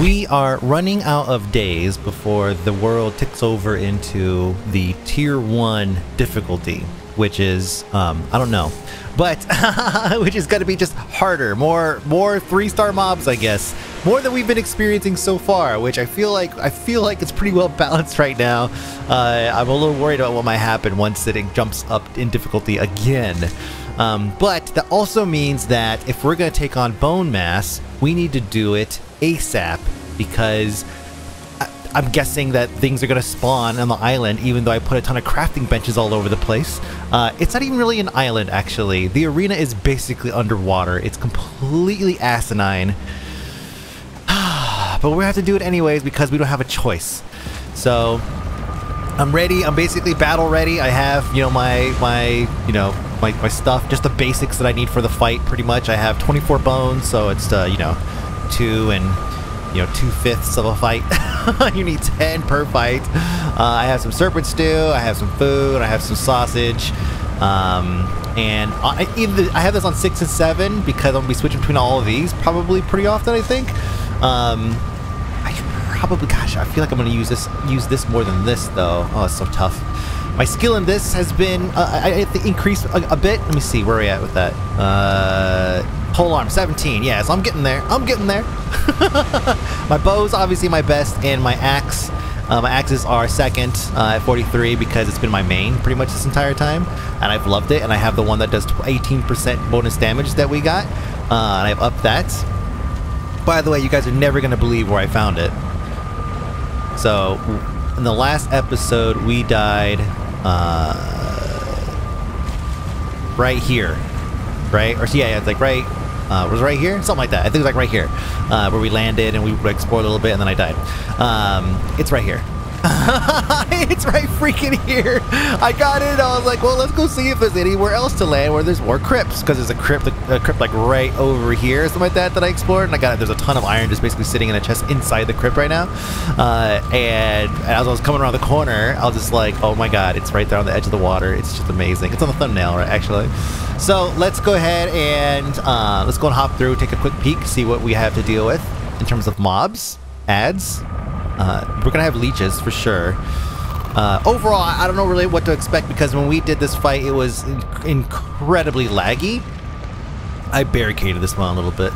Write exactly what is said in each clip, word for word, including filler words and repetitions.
We are running out of days before the world ticks over into the tier one difficulty, which is, um, I don't know, but which is gonna be just harder, more more three-star mobs, I guess. More than we've been experiencing so far, which I feel like I feel like it's pretty well balanced right now. Uh, I'm a little worried about what might happen once it jumps up in difficulty again. Um, but that also means that if we're gonna take on Bonemass, we need to do it ASAP, because I, I'm guessing that things are gonna spawn on the island, even though I put a ton of crafting benches all over the place. Uh, it's not even really an island, actually. The arena is basically underwater. It's completely asinine. But we have to do it anyways because we don't have a choice. So I'm ready. I'm basically battle ready. I have, you know, my my you know my, my stuff, just the basics that I need for the fight, pretty much. I have twenty-four bones, so it's uh, you know, two and you know two fifths of a fight. You need ten per fight. Uh, I have some serpent stew. I have some food. I have some sausage. Um, and I, either, I have this on six and seven because I'm gonna be switching between all of these probably pretty often, I think. Um, I probably, gosh, I feel like I'm gonna use this, use this more than this though. Oh, it's so tough. My skill in this has been, uh, I, I increased a, a bit. Let me see, where are we at with that? Uh, whole arm, seventeen. Yeah, so I'm getting there. I'm getting there. My bow's obviously my best, and my axe. Uh, my axes are second uh, at forty-three because it's been my main pretty much this entire time, and I've loved it. And I have the one that does eighteen percent bonus damage that we got, uh, and I've upped that. By the way, you guys are never going to believe where I found it. So, in the last episode, we died uh, right here, right? Or yeah, yeah, it's like right. Uh, was it right here? Something like that. I think it was like right here, uh, where we landed and we explored a little bit, and then I died. Um, it's right here. It's right freaking here. I got it. I was like, well, let's go see if there's anywhere else to land where there's more crypts, because there's a crypt, a crypt like right over here, something like that that I explored, and I got it. There's a ton of iron just basically sitting in a chest inside the crypt right now. Uh, and as I was coming around the corner, I was just like, oh my god, it's right there on the edge of the water. It's just amazing. It's on the thumbnail, right? Actually. So let's go ahead and uh, let's go and hop through, take a quick peek, see what we have to deal with in terms of mobs, ads. Uh, we're gonna have leeches for sure. Uh, overall, I don't know really what to expect, because when we did this fight, it was inc incredibly laggy. I barricaded this one a little bit.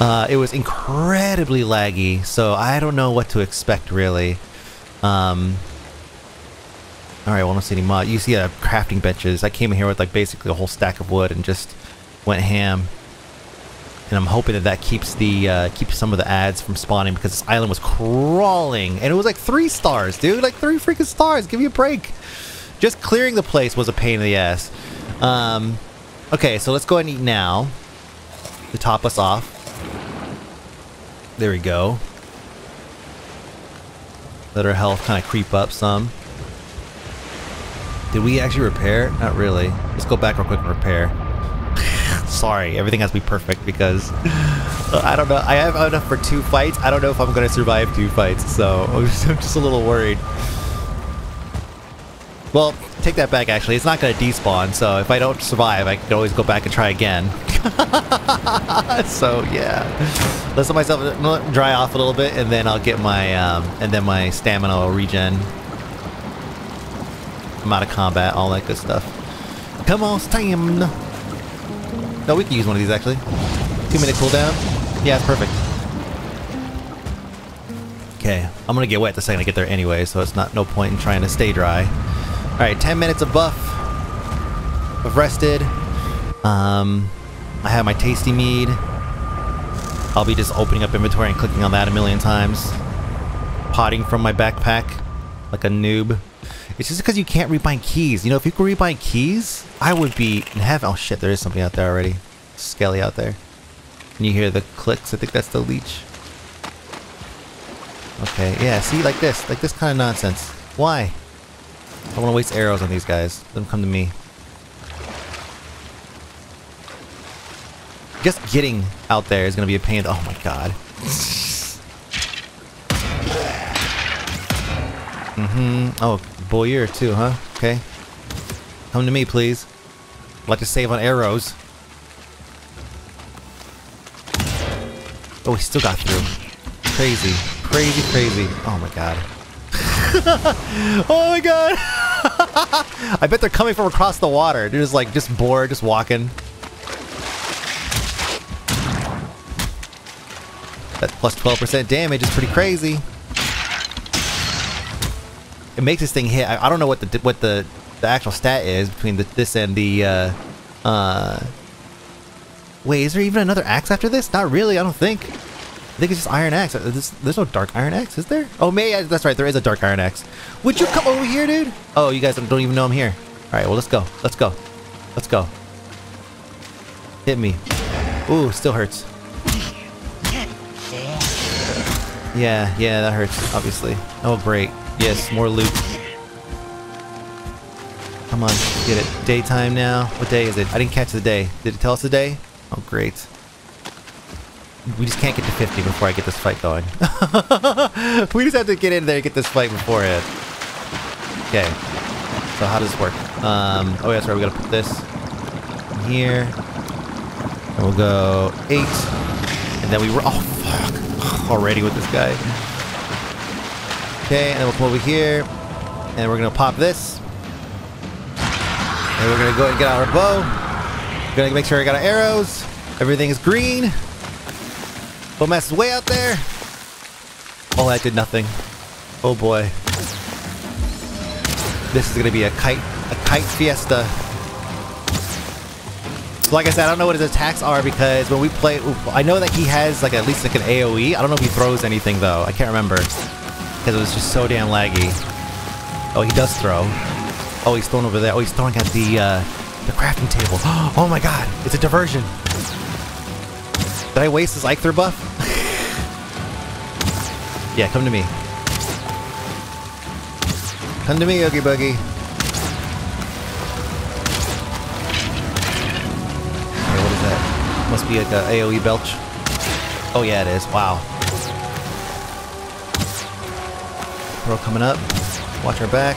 uh, it was incredibly laggy, so I don't know what to expect really. Um, all right, well, I don't see any mod. You see, uh, crafting benches. I came in here with like basically a whole stack of wood and just went ham. And I'm hoping that that keeps the uh, keeps some of the ads from spawning, because this island was crawling, and it was like three stars, dude, like three freaking stars. Give me a break. Just clearing the place was a pain in the ass. Um, okay, so let's go ahead and eat now to top us off. There we go. Let our health kind of creep up some. Did we actually repair? Not really. Let's go back real quick and repair. Sorry, everything has to be perfect because uh, I don't know. I have enough for two fights. I don't know if I'm going to survive two fights, so I'm just, I'm just a little worried. Well, take that back, actually. It's not going to despawn, so if I don't survive, I can always go back and try again. So, yeah. Let's let myself dry off a little bit, and then I'll get my, um, and then my stamina will regen. I'm out of combat, all that good stuff. Come on, stamina! No, we can use one of these, actually. Two minute cooldown. Yeah, it's perfect. Okay, I'm gonna get wet the second I get there anyway, so it's not no point in trying to stay dry. Alright, ten minutes of buff. I've rested. Um, I have my tasty mead. I'll be just opening up inventory and clicking on that a million times. Potting from my backpack like a noob. It's just because you can't rebind keys. You know, if you could rebind keys, I would be in heaven. Oh shit, there is something out there already. Skelly out there. Can you hear the clicks? I think that's the leech. Okay, yeah, see, like this. Like this kind of nonsense. Why? I want to waste arrows on these guys. Let them come to me. Just getting out there is going to be a pain. Oh my god. Mm-hmm. Oh. Bowyer too, huh? Okay. Come to me, please. I'd like to save on arrows. Oh, he still got through. Crazy. Crazy, crazy. Oh my god. Oh my god! I bet they're coming from across the water. They're just like, just bored, just walking. That plus twelve percent damage is pretty crazy. It makes this thing hit. I, I don't know what the what the, the actual stat is between the, this and the... Uh, uh, wait, is there even another axe after this? Not really, I don't think. I think it's just Iron Axe. There's, there's no Dark Iron Axe, is there? Oh, maybe, that's right, there is a Dark Iron Axe. Would you come over here, dude? Oh, you guys don't even know I'm here. Alright, well, let's go. Let's go. Let's go. Hit me. Ooh, still hurts. Yeah, yeah, that hurts, obviously. Oh, great. Yes, more loot. Come on, get it. Daytime now. What day is it? I didn't catch the day. Did it tell us the day? Oh, great. We just can't get to fifty before I get this fight going. We just have to get in there and get this fight before it. Okay. So how does this work? Um, oh, yeah, that's right. We gotta put this in here. And we'll go eight. And then we were... Oh, fuck. Already with this guy. Okay, and then we'll come over here. And we're gonna pop this. And we're gonna go ahead and get out our bow. We're gonna make sure I got our arrows. Everything is green. Bonemass is way out there! Oh, that did nothing. Oh boy. This is gonna be a kite, a kite fiesta. So like I said, I don't know what his attacks are because when we play, oof, I know that he has like at least like an AoE. I don't know if he throws anything though. I can't remember because it was just so damn laggy. Oh, he does throw. Oh, he's throwing over there. Oh, he's throwing at the uh, the crafting table. Oh my god, it's a diversion. Did I waste his Eikthyr buff? Yeah, come to me. Come to me, Oogie Boogie. Hey, what is that? Must be like an AoE belch. Oh yeah, it is. Wow. Throw coming up. Watch our back.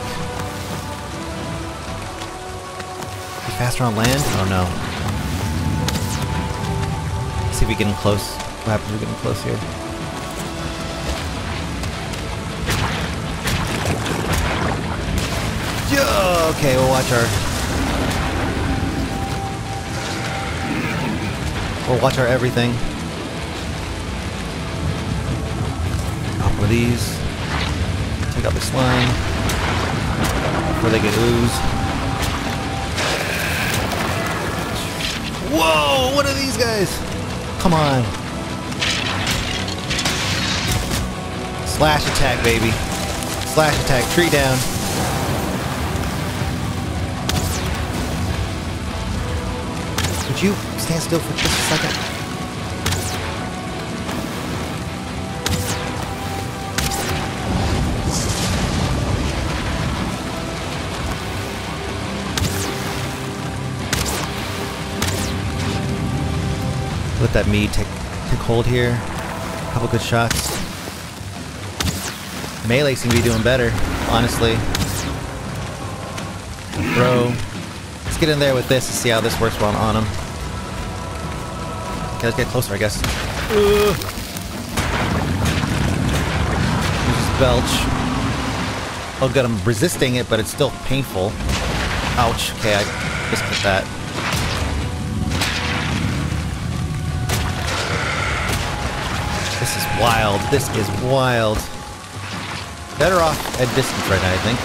Be faster on land? I don't know. See if we getting close. What happens if we're getting close here? Yo! Okay, we'll watch our... We'll watch our everything. Off with these. Take out the slime. Before they get ooze. Whoa! What are these guys? Come on. Slash attack, baby. Slash attack. Tree down. Would you stand still for just a second? Let that mead take, take hold here. A couple good shots. Melee seems to be doing better, honestly. Throw. Let's get in there with this and see how this works while I'm on him. Okay, let's get closer, I guess. Ooh. Just belch. Oh good, I'm resisting it, but it's still painful. Ouch. Okay, I just missed that. This is wild. This is wild. Better off at distance right now, I think.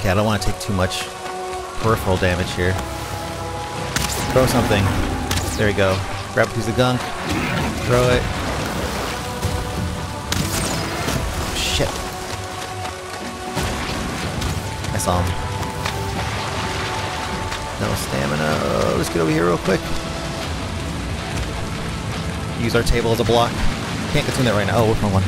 Okay, I don't want to take too much peripheral damage here. Throw something. There we go. Grab a piece of gunk. Throw it. Shit. I saw him. No stamina. Oh, let's get over here real quick. Use our table as a block. Can't consume that right now. Oh, which one?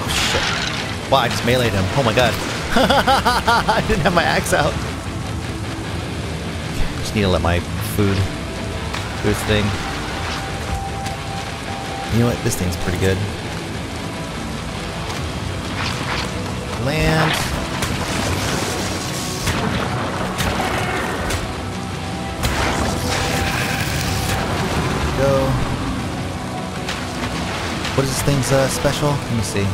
Oh, shit. Wow, I just meleeed him. Oh my god. I didn't have my axe out. Just need to let my food to its thing. You know what? This thing's pretty good. Land. Go. What is this thing's uh, special? Let me see.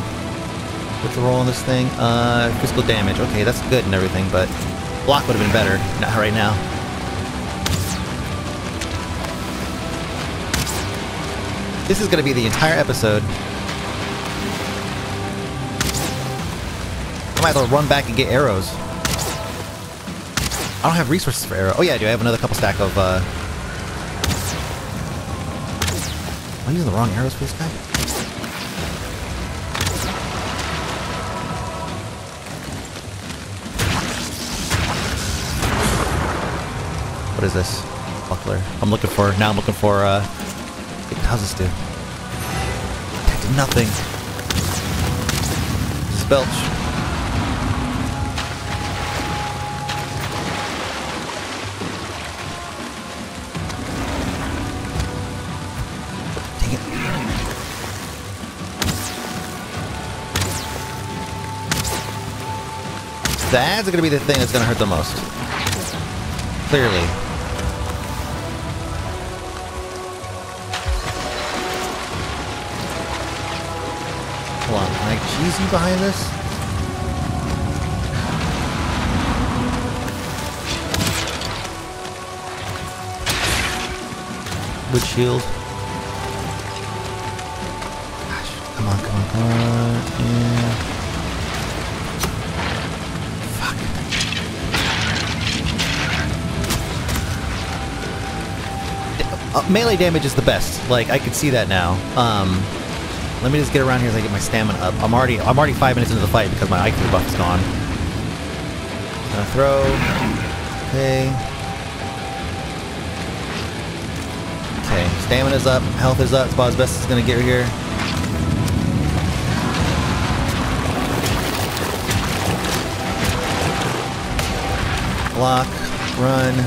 What's the roll on this thing? Uh, physical damage. Okay, that's good and everything, but block would have been better. Not right now. This is going to be the entire episode. I might as well run back and get arrows. I don't have resources for arrows. Oh yeah, I do. I have another couple stack of, uh... am I using the wrong arrows for this guy? What is this? Buckler. I'm looking for... Now I'm looking for, uh... What does this do? That did nothing. Spelch. Dang it. That's gonna be the thing that's gonna hurt the most. Clearly. Is he behind us? Wood shield. Gosh, come on, come on, come on. Yeah. Fuck. Uh, melee damage is the best. Like, I could see that now. Um... Let me just get around here as I get my stamina up. I'm already I'm already five minutes into the fight because my Eikthyr buff is gone. Gonna throw. Okay. Okay, stamina's up, health is up, it's about as best it's gonna get here. Block, run.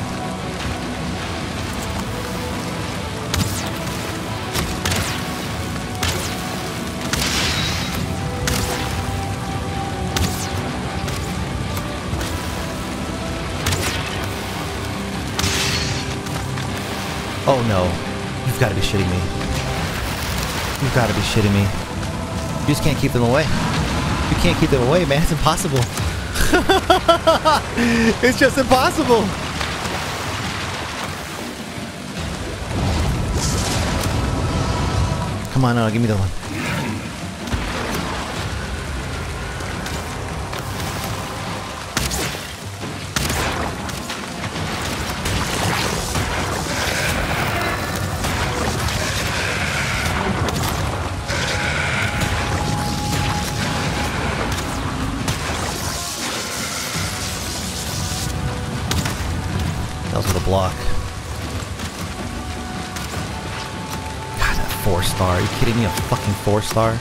Oh no, you've got to be shitting me. You've got to be shitting me. You just can't keep them away. You can't keep them away, man. It's impossible. It's just impossible. Come on, no, give me the one. Block. God, that four star. Are you kidding me? A fucking four star?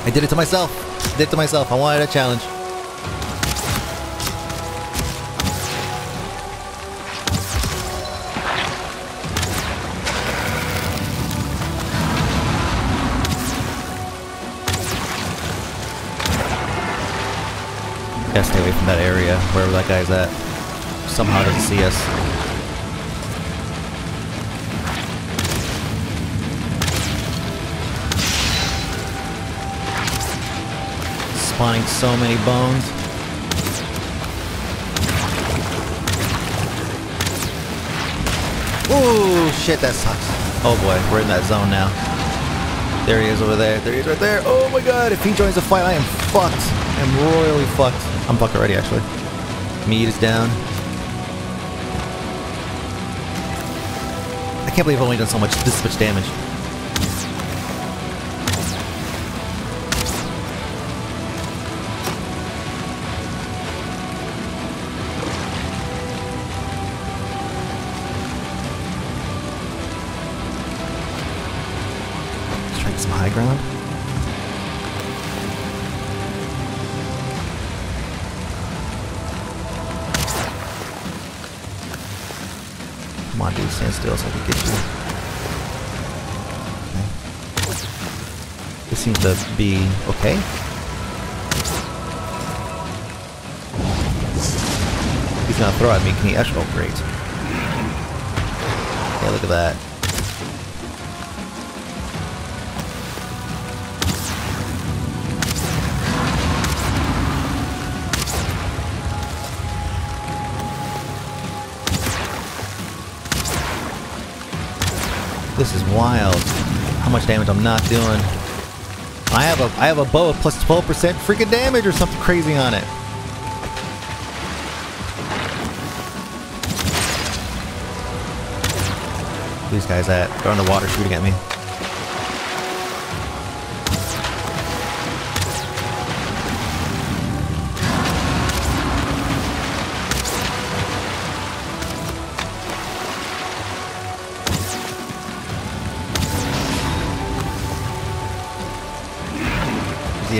I did it to myself. I did it to myself. I wanted a challenge. Gotta stay away from that area, wherever that guy's at. Somehow doesn't see us. Spawning so many bones. Ooh, shit, that sucks. Oh boy, we're in that zone now. There he is over there. There he is right there. Oh my god, if he joins the fight, I am fucked. I am royally fucked. I'm fucked already, actually. Meat is down. I can't believe I've only done so much, this much damage. Let's try some high ground. Come on, dude, stand still so I can get you. Okay. This seems to be okay. He's gonna throw at me. Can he actually? Oh, great. Yeah, look at that. This is wild. How much damage I'm not doing. I have a I have a bow of plus twelve percent freaking damage or something crazy on it. These guys at they're on the water shooting at me.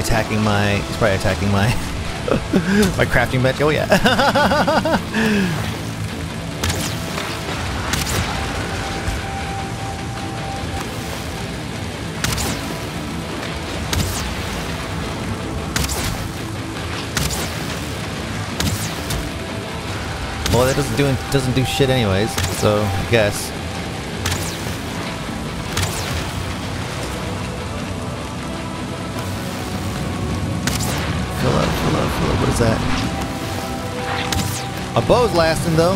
Attacking my, he's probably attacking my my crafting bench. Oh yeah. Well, that doesn't do doesn't do shit anyways. So I guess. What is that? A bow's lasting though.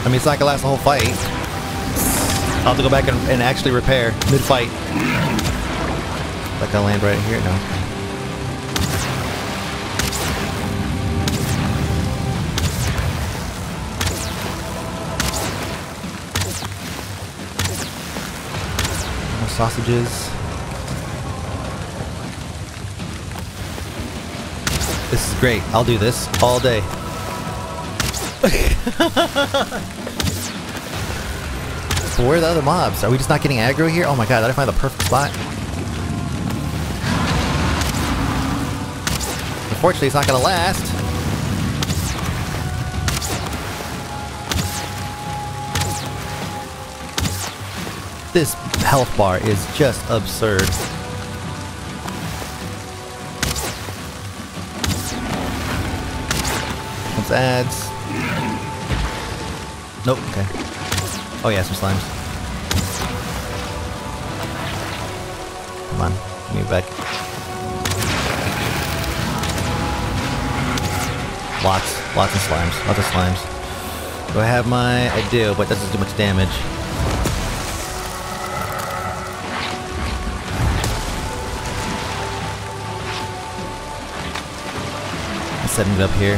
I mean, it's not gonna last the whole fight. I'll have to go back and, and actually repair mid-fight. Like I land right here now. Sausages. This is great. I'll do this all day. So where are the other mobs? Are we just not getting aggro here? Oh my god, I didn't find the perfect spot. Unfortunately, it's not gonna last. This health bar is just absurd. Let's add. Nope, okay. Oh yeah, some slimes. Come on, give me back. Lots, lots of slimes, lots of slimes. Do I have my... I do, but that doesn't do much damage. Setting it up here.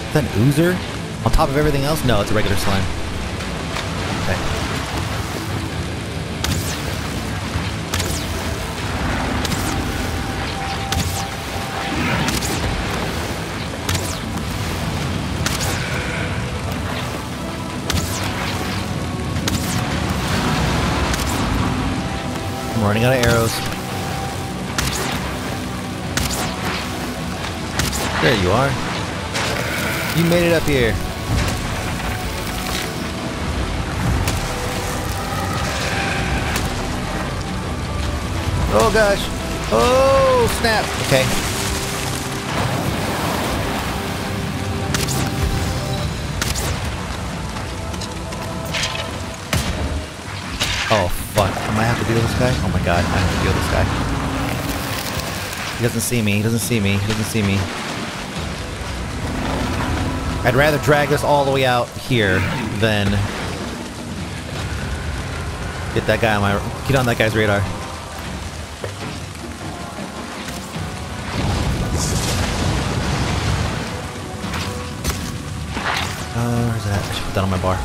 Is that an oozer? On top of everything else? No, it's a regular slime. Running out of arrows. There you are. You made it up here. Oh gosh. Oh snap. Okay. Oh fuck. I have to deal with this guy? Oh my god, I have to deal with this guy. He doesn't see me, he doesn't see me, he doesn't see me. I'd rather drag this all the way out here than get that guy on my get on that guy's radar. Uh where's that? I should put that on my bar.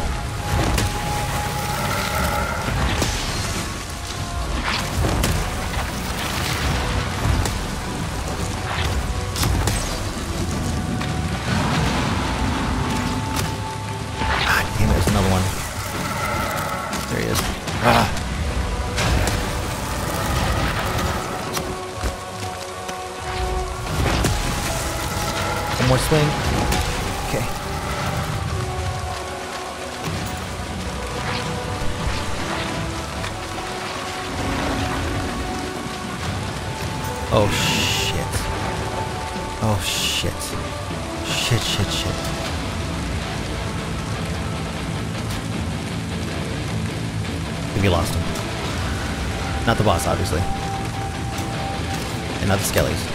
One more swing. Okay. Oh shit. Oh shit. Shit, shit, shit. We lost him. Not the boss, obviously. And not the skellies.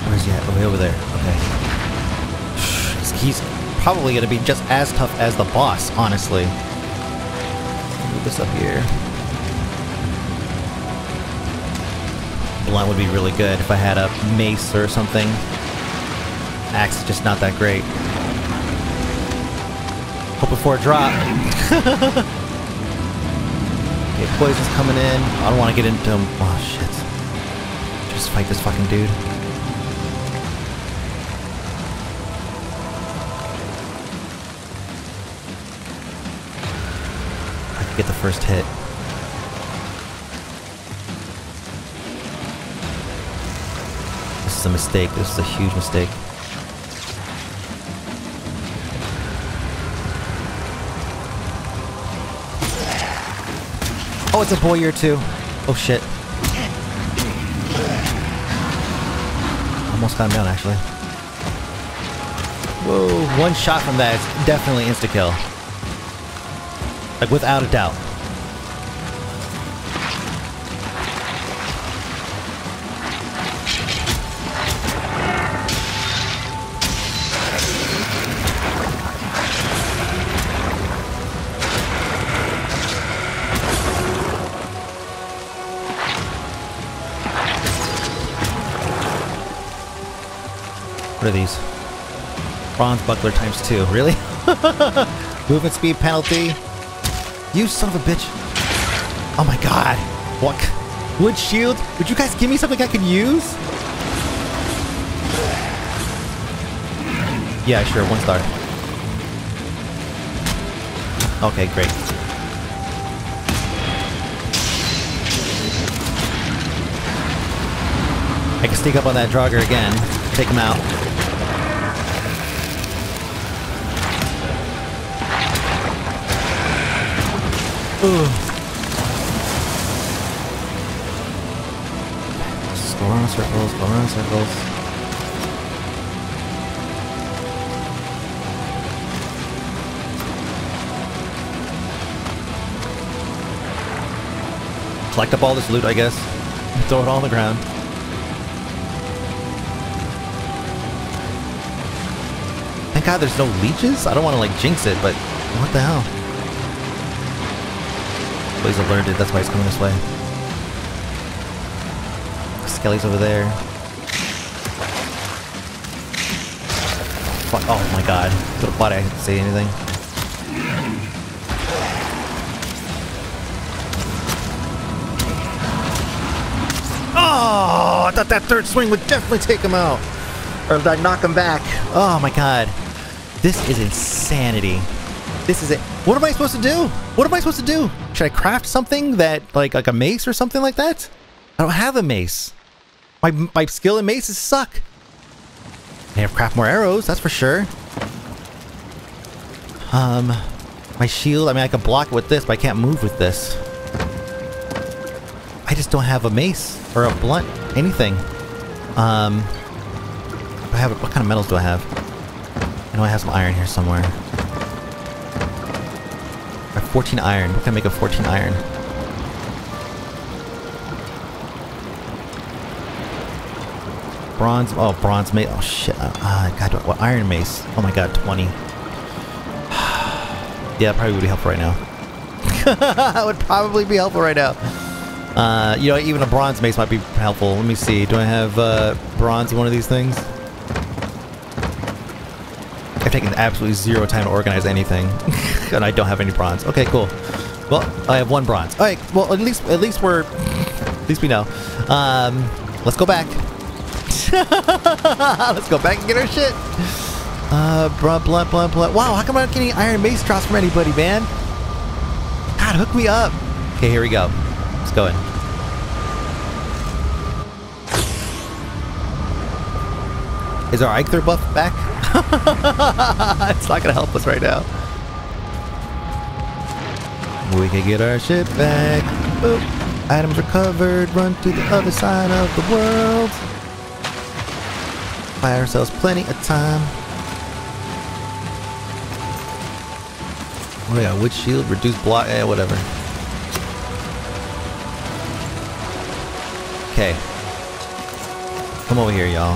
Where's he at? Oh, over there. Okay. He's probably gonna be just as tough as the boss, honestly. Move this up here. Line would be really good if I had a mace or something. Axe is just not that great. Hoping for a drop. Okay, poison's coming in. I don't want to get into him. Oh shit. Just fight this fucking dude. I could get the first hit. This is a mistake. This is a huge mistake. Oh, it's a Bowyer too. Oh shit. Almost got him down actually. Whoa, one shot from that is definitely insta-kill. Like without a doubt. What are these? Bronze buckler times two. Really? Movement speed penalty. You son of a bitch. Oh my god. What? Wood shield? Would you guys give me something I could use? Yeah, sure. One star. Okay, great. I can sneak up on that Draugr again. Take him out. Ooh. Just go around circles, go around circles. Collect up all this loot, I guess. Throw it all on the ground. Thank God there's no leeches? I don't want to like jinx it, but what the hell? Well, he's alerted, that's why he's coming this way. Skelly's over there. Fuck, oh my god. Could have bought it, I didn't say anything. Oh, I thought that third swing would definitely take him out. Or I'd knock him back. Oh my god. This is insanity. This is it. What am I supposed to do? What am I supposed to do? Should I craft something that, like, like a mace or something like that? I don't have a mace. My, my skill in maces suck. I have to craft more arrows, that's for sure. Um, my shield, I mean, I can block it with this, but I can't move with this. I just don't have a mace or a blunt, anything. Um, I have, what kind of metals do I have? I know I have some iron here somewhere. fourteen iron. What can I make of fourteen iron? Bronze. Oh, bronze mace. Oh shit. Uh, God. What, what iron mace? Oh my god. twenty. Yeah, probably would be helpful right now. That would probably be helpful right now. Uh, you know, even a bronze mace might be helpful. Let me see. Do I have uh, bronze in one of these things? I've taken absolutely zero time to organize anything, and I don't have any bronze. Okay, cool. Well, I have one bronze. All right. Well, at least at least we're at least we know. Um, let's go back. Let's go back and get our shit. Uh, bruh, bluh, bluh, bluh. Wow, how come I'm not getting iron mace drops from anybody, man? God, hook me up. Okay, here we go. Let's go in. Is our Eikthyr buff back? It's not gonna help us right now. We can get our shit back. Oop. Items recovered. Run to the other side of the world. Buy ourselves plenty of time. Oh yeah, witch shield, reduce block, eh, whatever. Okay. Come over here, y'all.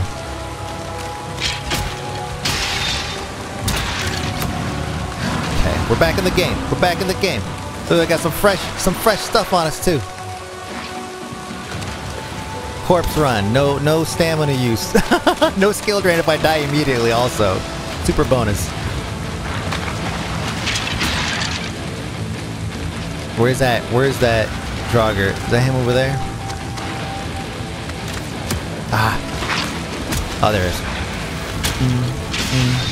Okay, we're back in the game. We're back in the game. So I got some fresh, some fresh stuff on us too. Corpse run. No, no stamina use. No skill drain if I die immediately. Also, super bonus. Where's that? Where's that Draugr? Is that him over there? Ah. Oh, there it is. Mm, mm.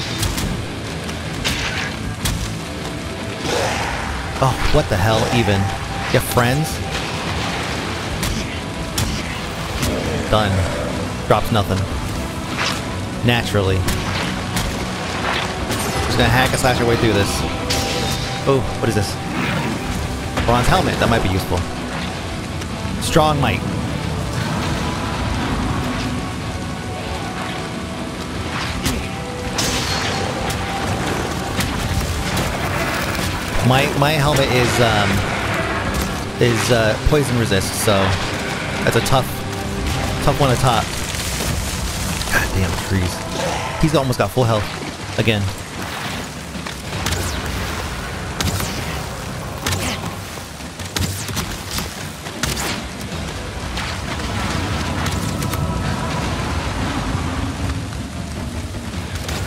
Oh, what the hell even? You have friends? Done. Drops nothing. Naturally. Just gonna hack and slash our way through this. Oh, what is this? Bronze helmet, that might be useful. Strong might. My my helmet is um is uh poison resist, so that's a tough tough one to top. Goddamn trees. He's almost got full health again.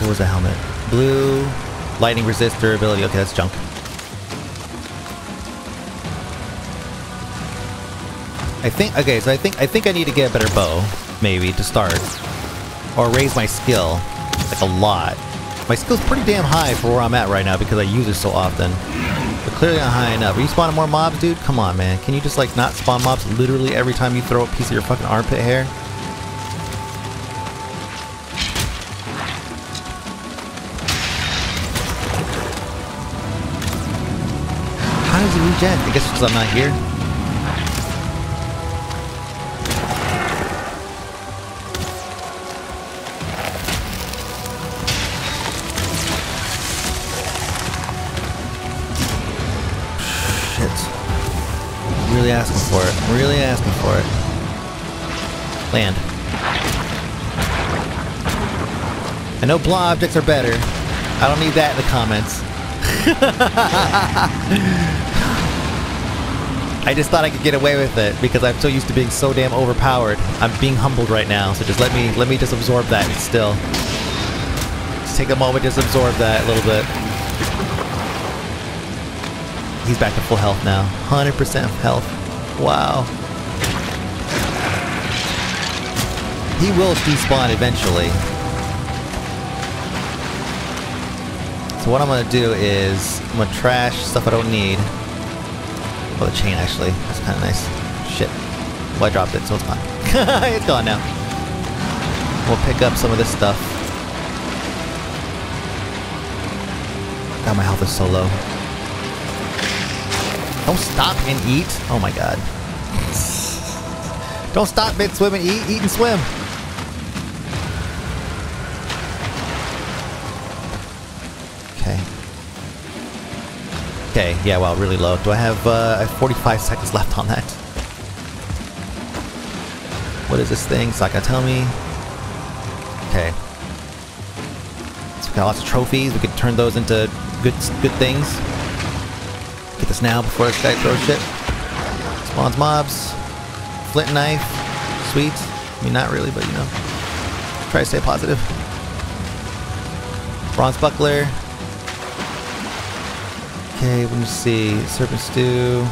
What was the helmet? Blue, lightning resist, durability. Okay, that's junk. I think. Okay, so I think I think I need to get a better bow, maybe, to start, or raise my skill like a lot. My skill's pretty damn high for where I'm at right now because I use it so often, but clearly not high enough. Are you spawning more mobs, dude? Come on, man. Can you just like not spawn mobs literally every time you throw a piece of your fucking armpit hair? Does it regen? I guess because I'm not here. Shit. Really asking for it. Really asking for it. Land. I know blah objects are better. I don't need that in the comments. I just thought I could get away with it because I'm so used to being so damn overpowered. I'm being humbled right now, so just let me let me just absorb that still. Just take a moment, just absorb that a little bit. He's back to full health now. one hundred percent health. Wow. He will despawn eventually. So what I'm gonna do is I'm gonna trash stuff I don't need. Oh, the chain actually. That's kind of nice. Shit. Well, I dropped it, so it's gone. It's gone now. We'll pick up some of this stuff. God, my health is so low. Don't stop and eat. Oh my god. Don't stop and swim and eat. Eat and swim. Okay. Okay, yeah, wow, really low. Do I have, uh, I have forty-five seconds left on that? What is this thing? It's not gonna tell me. Okay. So we got lots of trophies. We could turn those into good good things. Get this now before this guy throws shit. Spawns mobs. Flint knife. Sweet. I mean, not really, but you know. Try to stay positive. Bronze buckler. Okay, let me see. Serpent stew,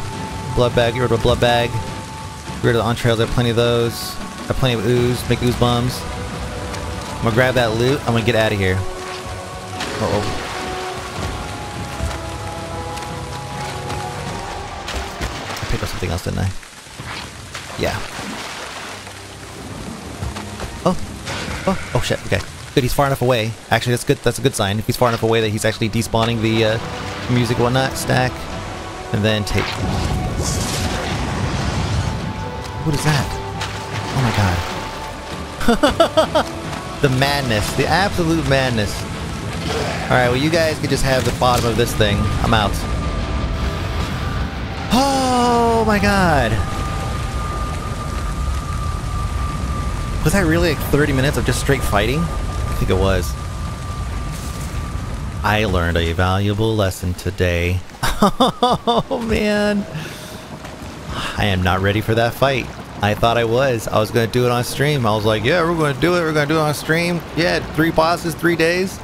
blood bag. Get rid of a blood bag. Get rid of the entrails. I have plenty of those. I have plenty of ooze. Make ooze bombs. I'm gonna grab that loot. I'm gonna get out of here. Uh-oh. Picked up something else, didn't I? Yeah. Oh. Oh. Oh shit. Okay. Good. He's far enough away. Actually, that's good. That's a good sign. If he's far enough away that he's actually despawning the uh, music and whatnot stack, and then take. What is that? Oh my god. The madness. The absolute madness. All right. Well, you guys could just have the bottom of this thing. I'm out. Oh my god! Was that really like thirty minutes of just straight fighting? I think it was. I learned a valuable lesson today. Oh man! I am not ready for that fight. I thought I was. I was gonna do it on stream. I was like, yeah, we're gonna do it, we're gonna do it on stream. Yeah, three bosses, three days.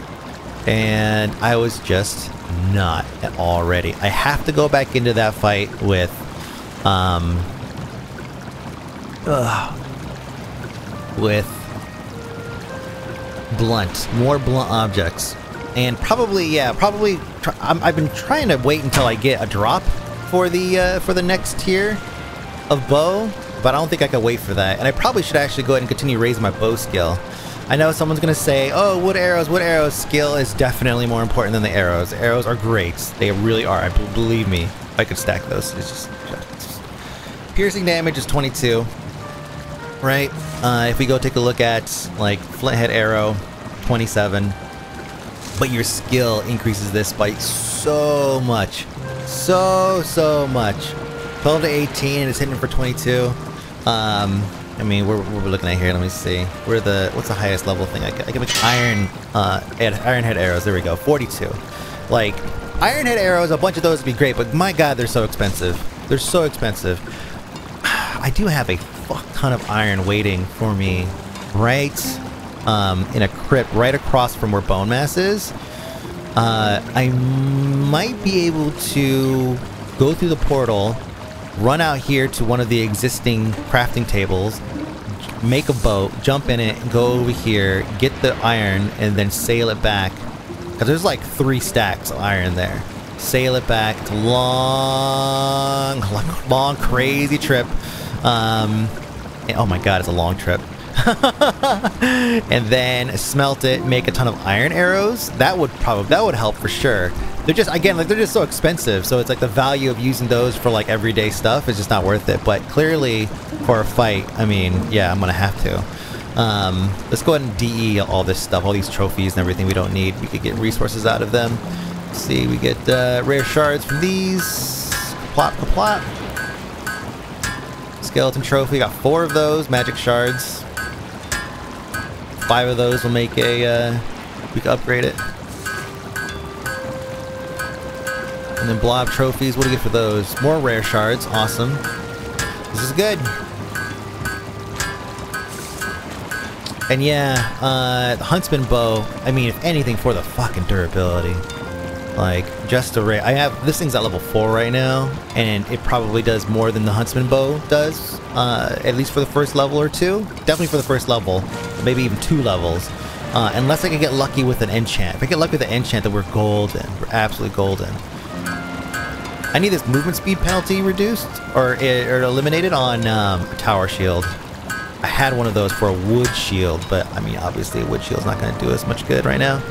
And I was just not at all ready. I have to go back into that fight with Um, ugh, with blunt, more blunt objects, and probably, yeah, probably. Tr I'm, I've been trying to wait until I get a drop for the uh, for the next tier of bow, but I don't think I can wait for that. And I probably should actually go ahead and continue raising my bow skill. I know someone's gonna say, "Oh, wood arrows, wood arrows." Skill is definitely more important than the arrows. The arrows are great; they really are. I believe me, I could stack those. It's just. Piercing damage is twenty-two, right? Uh, if we go take a look at, like, Flinthead Arrow, twenty-seven. But your skill increases this by so much. So, so much. twelve to eighteen, and it's hitting for twenty-two. Um, I mean, what are we looking at here? Let me see. Where the, what's the highest level thing I get? I get like Iron, uh, Iron Head Arrows. There we go. forty-two. Like, Iron Head Arrows, a bunch of those would be great, but my god, they're so expensive. They're so expensive. I do have a fuck ton of iron waiting for me right um, in a crypt right across from where Bonemass is. Uh, I might be able to go through the portal, run out here to one of the existing crafting tables, make a boat, jump in it, go over here, get the iron, and then sail it back. Because there's like three stacks of iron there. Sail it back. Long, long, long crazy trip. Um, and, oh my god, it's a long trip. And then smelt it, make a ton of iron arrows. That would probably, that would help for sure. They're just, again, like, they're just so expensive. So it's like the value of using those for like everyday stuff is just not worth it. But clearly for a fight, I mean, yeah, I'm gonna have to. Um, let's go ahead and D E all this stuff, all these trophies and everything we don't need. We could get resources out of them. Let's see, we get uh, rare shards from these. Plop, plop. Skeleton trophy, got four of those magic shards. Five of those will make a, uh, we can upgrade it. And then blob trophies, what do we get for those? More rare shards, awesome. This is good. And yeah, uh, the Huntsman Bow, I mean, if anything, for the fucking durability. Like, just a ray. I have, this thing's at level four right now, and it probably does more than the Huntsman Bow does, uh, at least for the first level or two. Definitely for the first level, maybe even two levels. Uh, unless I can get lucky with an enchant. If I get lucky with an enchant, then we're golden. We're absolutely golden. I need this movement speed penalty reduced, or, or eliminated on um, a tower shield. I had one of those for a wood shield, but I mean, obviously a wood shield's not gonna do us much good right now.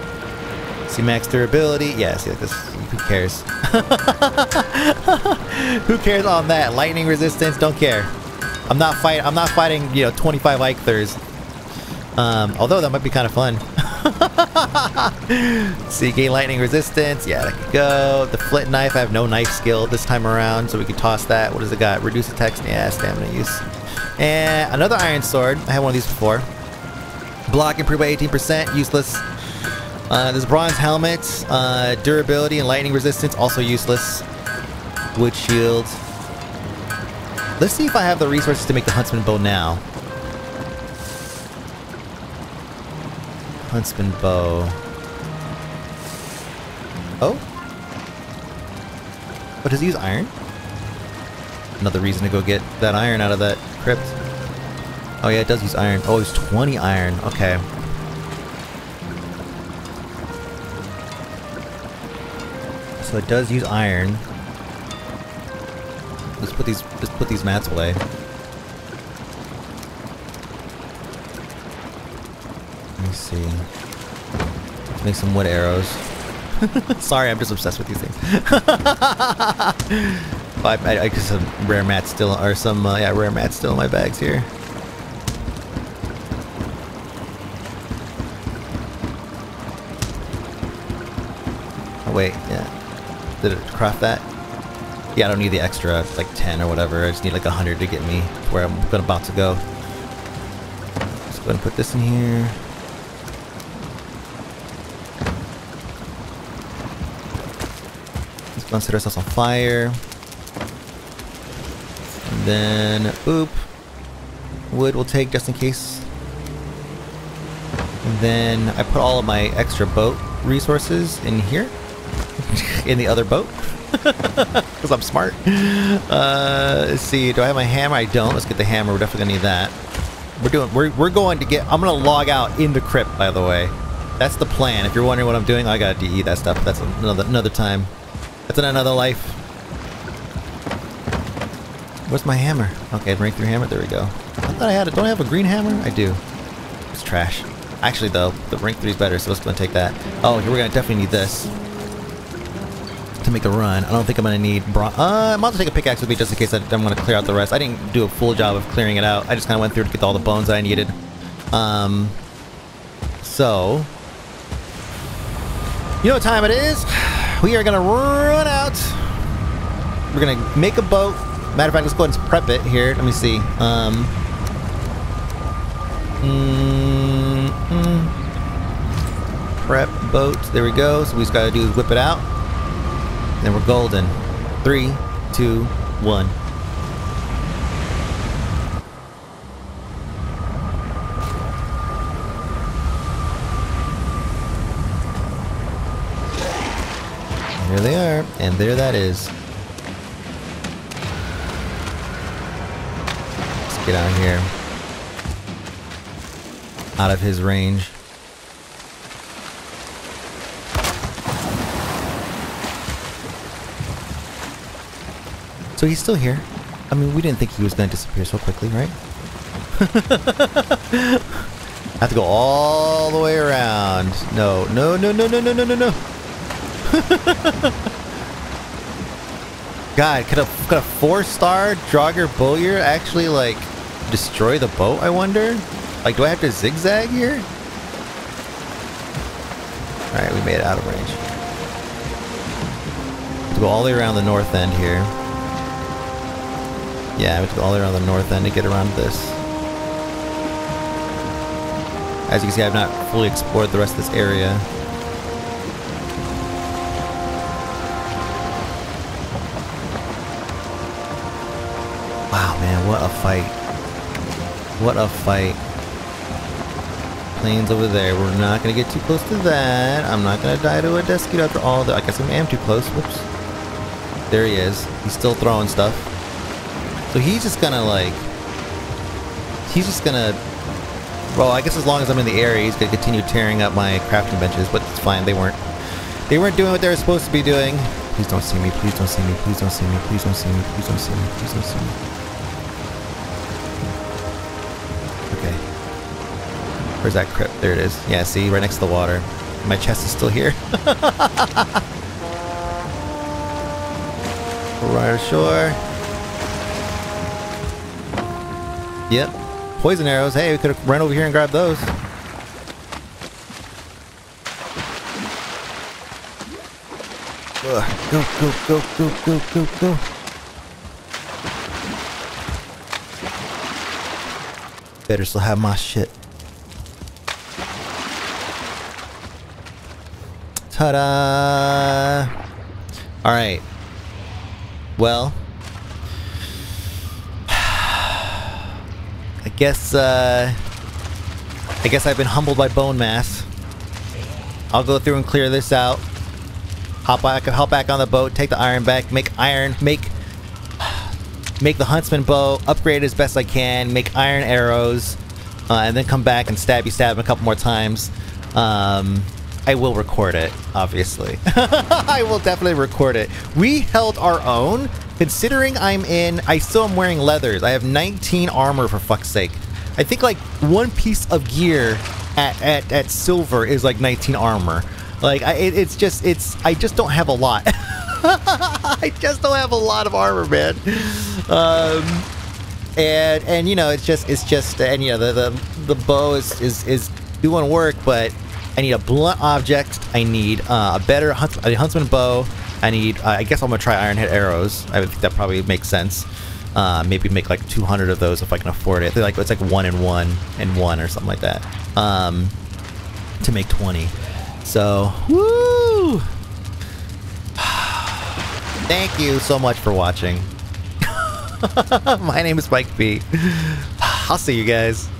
See max durability? Yeah, see, like this. Who cares? Who cares on that? Lightning resistance? Don't care. I'm not fight. I'm not fighting. You know, twenty-five Eikthyrs. Um, although that might be kind of fun. See, gain lightning resistance. Yeah, that could go. The flint knife. I have no knife skill this time around, so we could toss that. What does it got? Reduce attacks. Yeah, stamina use. And another iron sword. I had one of these before. Block improved by eighteen percent. Useless. Uh, this bronze helmet, uh, durability and lightning resistance, also useless. Wood shield. Let's see if I have the resources to make the Huntsman Bow now. Huntsman Bow. Oh? Oh, does he use iron? Another reason to go get that iron out of that crypt. Oh yeah, it does use iron. Oh, it's twenty iron. Okay. So it does use iron. Let's put these let's put these mats away. Let me see. Let's make some wood arrows. Sorry, I'm just obsessed with these things. I, I, I some rare mats still, or some uh, yeah, rare mats still in my bags here. Oh wait, yeah. Did it craft that? Yeah, I don't need the extra like ten or whatever. I just need like a hundred to get me to where I'm about to go. Let's go ahead and put this in here. Let's go and set ourselves on fire. And then, boop. Wood we'll take just in case. And then I put all of my extra boat resources in here. In the other boat. Because I'm smart. Uh, let's see, do I have my hammer? I don't. Let's get the hammer. We're definitely gonna need that. We're doing. We're we're going to get. I'm gonna log out in the crypt. By the way, that's the plan. If you're wondering what I'm doing, I gotta de that stuff. That's another another time. That's in another life. Where's my hammer? Okay, breakthrough hammer. There we go. I thought I had it. Don't I have a green hammer? I do. It's trash. Actually, though, the rank three is better. So let's go and take that. Oh, we're gonna definitely need this. To make a run. I don't think I'm gonna need bron- uh, I'm about to take a pickaxe with me just in case I, I'm gonna clear out the rest. I didn't do a full job of clearing it out. I just kinda went through to get all the bones that I needed. Um, so... You know what time it is? We are gonna run out! We're gonna make a boat. Matter of fact, let's go ahead and prep it here. Let me see. Um... Mm, mm, prep boat. There we go. So we just gotta do is whip it out. And we're golden. Three, two, one. There they are, and there that is. Let's get out of here. Out of his range. So he's still here. I mean, we didn't think he was going to disappear so quickly, right? I have to go all the way around. No, no, no, no, no, no, no, no, no. God, could a, could a four-star Draugr Bowyer actually, like, destroy the boat, I wonder? Like, do I have to zigzag here? Alright, we made it out of range. Have to go all the way around the north end here. Yeah, we have to go all the way around the north end to get around this. As you can see, I've not fully explored the rest of this area. Wow, man, what a fight. What a fight. Plane's over there. We're not going to get too close to that. I'm not going to die to a deskito after all that. I guess I am too close. Whoops. There he is. He's still throwing stuff. So he's just gonna like, he's just gonna, well, I guess as long as I'm in the area, he's gonna continue tearing up my crafting benches, but it's fine, they weren't, they weren't doing what they were supposed to be doing. Please don't see me, please don't see me, please don't see me, please don't see me, please don't see me, please don't see me. Okay. Where's that crypt? There it is. Yeah, see, right next to the water. My chest is still here. Right ashore. Yep. Poison arrows. Hey, we could have run over here and grabbed those. Ugh. Go, go, go, go, go, go, go. Better still have my shit. Ta-da! Alright. Well... I guess, uh, I guess I've been humbled by Bonemass. I'll go through and clear this out. Hop back, hop back on the boat, take the iron back, make iron, make, make the Huntsman Bow, upgrade as best I can, make iron arrows, uh, and then come back and stabby stab him a couple more times. Um, I will record it, obviously. I will definitely record it. We held our own, considering I'm in... I still am wearing leathers. I have nineteen armor, for fuck's sake. I think, like, one piece of gear at, at, at silver is, like, nineteen armor. Like, I, it, it's just... it's. I just don't have a lot. I just don't have a lot of armor, man. Um... And, and you know, it's just, it's just, and, you know, the, the, the bow is, is, is doing work, but I need a blunt object, I need uh, a better hunts, a huntsman bow, I need, uh, I guess I'm gonna try iron head arrows, I think that probably makes sense. Uh, maybe make like two hundred of those if I can afford it. They're like, it's like one and one and one or something like that, um, to make twenty. So, woo! Thank you so much for watching. My name is Mike B. I'll see you guys.